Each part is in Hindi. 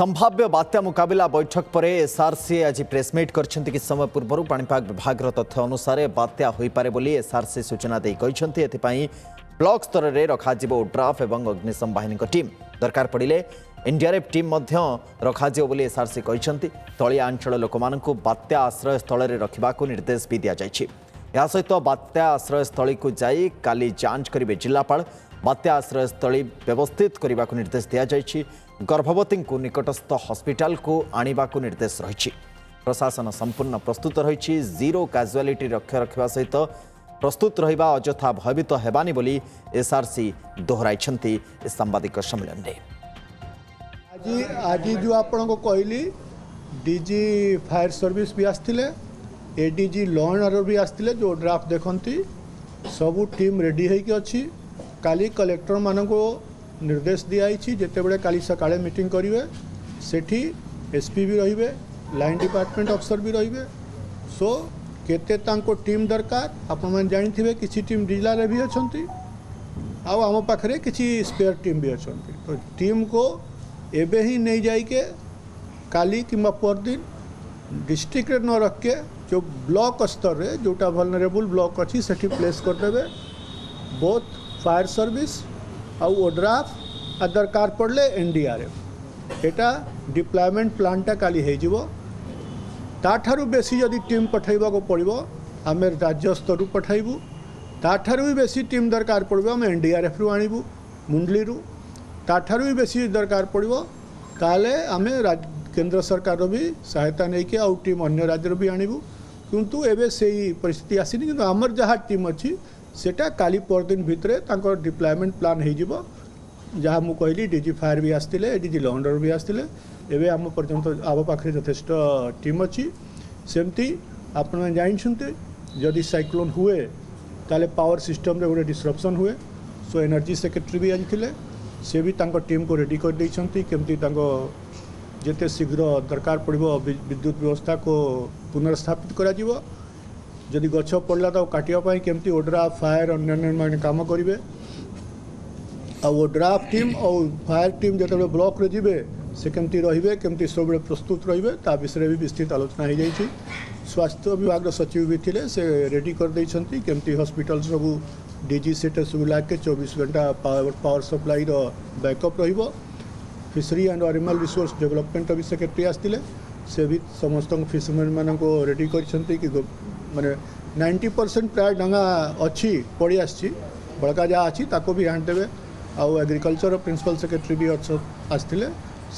संभाव्य बात्या मुकबिला बैठक पर एसआरसी आज प्रेसमिट करछन्ति कि समय पूर्व पाणीपाग विभाग तथ्य अनुसार बात्या होई पारे बोली एसआरसी सूचना दे कहिसन्ति। एथिपाई ब्लॉक स्तर में रखाजिबो ओड्राफ एवं अग्निशम बाहिनी टीम दरकार पड़े एनडीआरएफ टीम रखाजिबो बोली एसआरसी कहिसन्ति। तलिया अंचल लोकमानंकु बात्या आश्रय स्थल में रखिबाकु निर्देश भी दिया जायछि। या सहित बात्या आश्रय स्थल को जाई काली जांच करिवे जिलापाल। बात्या आश्रय स्थल व्यवस्थित करने को निर्देश दिया जायछि। गर्भवती को निकटस्थ हॉस्पिटल को आनिबा को निर्देश रही। प्रशासन संपूर्ण प्रस्तुत रही। जीरो कैजुअलिटी लक्ष्य रखा सहित प्रस्तुत रहा अजथा भयभीत हेबानी बोली एसआरसी दोहराई सांबादिक सम्मेलन में। आज जो आपको कहली डीजी फायर सर्विस भी आसते, एडीजी लॉ एंड ऑर्डर भी आसते, जो ड्राफ्ट देखती सबू टीम रेडी होगी। काली कलेक्टर मान को निर्देश दिखाई जिते बड़े काली सकाळे मीटिंग करेंगे, सेठी एसपी भी रही, लाइन डिपार्टमेंट अफसर भी रही। सो केते तांको टीम दरकार आपण मन जानिथिबे, किसी टीम जिला रे भी अछंती आउ आम पाखरे किसी स्पेयर टीम भी अछंती। तो टीम को एबे ही नहीं जाई के काली किंबा परदिन डिस्ट्रिक्ट रे न रख के जो ब्लॉक स्तर रे जोटा वल्नरेबल ब्लॉक अछि सेठी प्लेस कर देबे। बोथ फायर सर्विस आउ ओड्राफ दरकार पड़े एनडीआरएफ एटा डिप्लॉयमेंट प्लानटा काली हे जिवो। ताठारु बेसी यदि टीम पठाइबा को पड़िबो आमे राज्य स्तर पठाइबू। ताठारु भी बेसी टीम दरकार पड़िबो आमे एनडीआरएफ रु आनिबू मुंडली रु। ताठारु भी बेसी दरकार पड़िबो ताले आमे केंद्र सरकार रो भी सहायता नै के आउ टीम अन्य राज्य रो भी आनिबू। किंतु एबे सेही परिस्थिति आसीनी। किंतु हमर जहा टीम अछि सेटा काली परदिन भितरे तांको डिप्लॉयमेंट प्लान हो जीवो। जहाँ मु कहली डीजी फायर भी आसते, डीजी लॉ एंड ऑर्डर भी आसते, एवं आम पर्यटन आम पाखे यथेष्ट टीम अच्छी। सेमती आपने जानते जदि साइक्लोन हुए ताले पावर सिस्टम रे गोटे डिसरप्शन हुए। सो एनर्जी सेक्रेटरी भी आज थे, सी भी टीम को रेडी करमती जिते शीघ्र दरकार पड़ो विद्युत व्यवस्था को पुनर्स्थापित कर। जदि गछ पड़ला तो काटिया केमती ओड्राफ फायर अन्य मैंने काम करेंगे। ओड्राफ टीम और फायर टीम जो ब्लॉक रे जीवे से केमती रहिबे, केमती सब प्रस्तुत रहिबे ता विषय भी विस्तृत आलोचना हो जाइए। स्वास्थ्य विभाग सचिव भी थे, से रेडी करदे केमती हॉस्पिटल सब डीजी सेट सब लागे 24 घंटा पावर सप्लाई बैकअप रहिबो। Fishery and animal resource development भी सेक्रेटरी आसते, से भी समस्त फिशरमैन मान को रेडी कर माने 90% प्राय डंगा अच्छी पड़ी आसी बड़का जहाँ अच्छी ताको भी हाँड देवे। आउ एग्रीकल्चर प्रिंसिपल सेक्रेटरी भी आसते,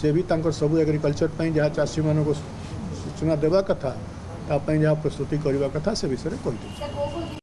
से भी सब एग्रीकल्चर पर जहाँ चाषी मान सूचना देवा कथा ताप जहाँ प्रस्तुति करवा कथा से विषय में कही।